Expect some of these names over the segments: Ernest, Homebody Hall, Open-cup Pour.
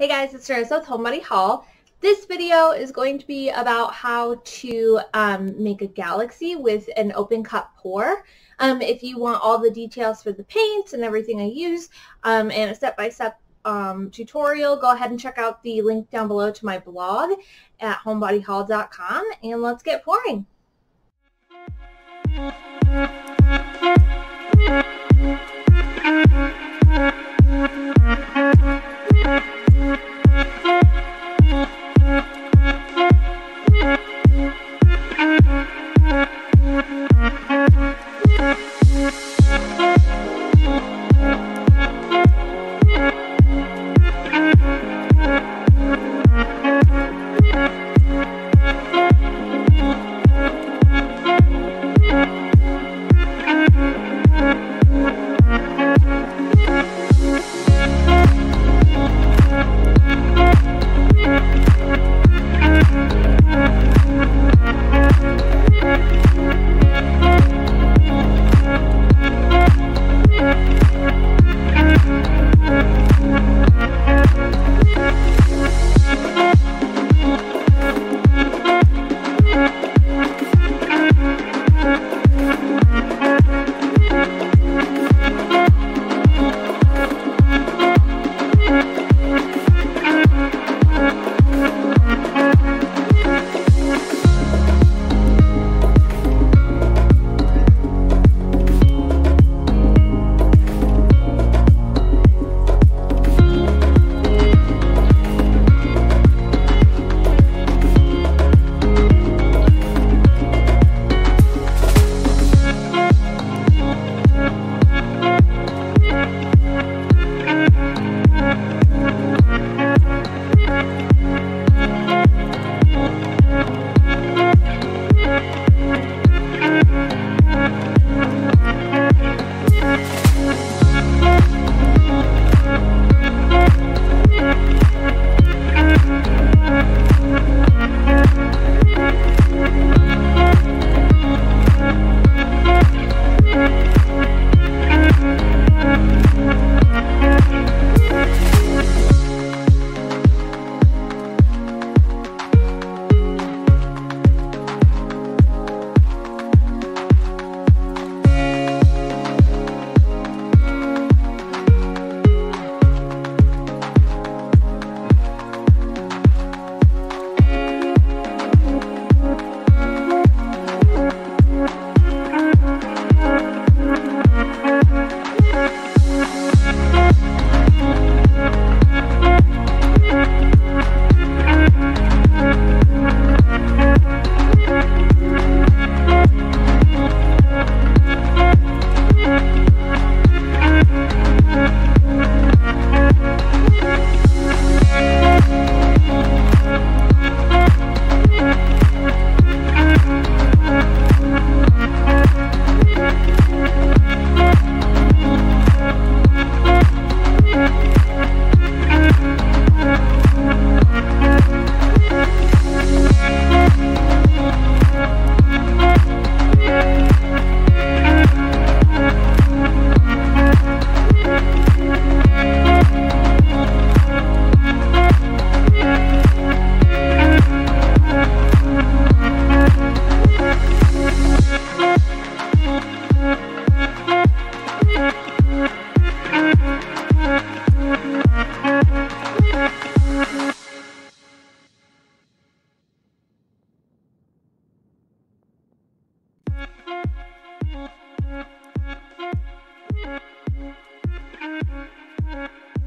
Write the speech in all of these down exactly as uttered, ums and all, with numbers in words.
Hey guys, it's Ernest with Homebody Hall. This video is going to be about how to um, make a galaxy with an open cup pour. Um, if you want all the details for the paints and everything I use um, and a step-by-step um, tutorial, go ahead and check out the link down below to my blog at homebody hall dot com, and let's get pouring. We'll be right back.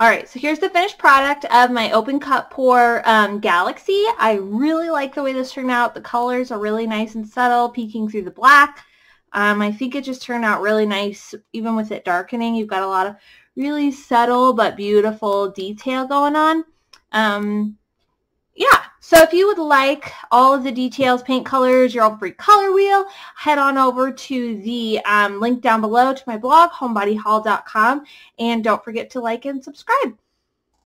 All right, so here's the finished product of my open cut pour um, Galaxy. I really like the way this turned out. The colors are really nice and subtle, peeking through the black. Um, I think it just turned out really nice, even with it darkening. You've got a lot of really subtle but beautiful detail going on. Um, yeah, so if you would like all of the details, paint colors, your all-free color wheel, head on over to the um, link down below to my blog, homebody hall dot com, and don't forget to like and subscribe.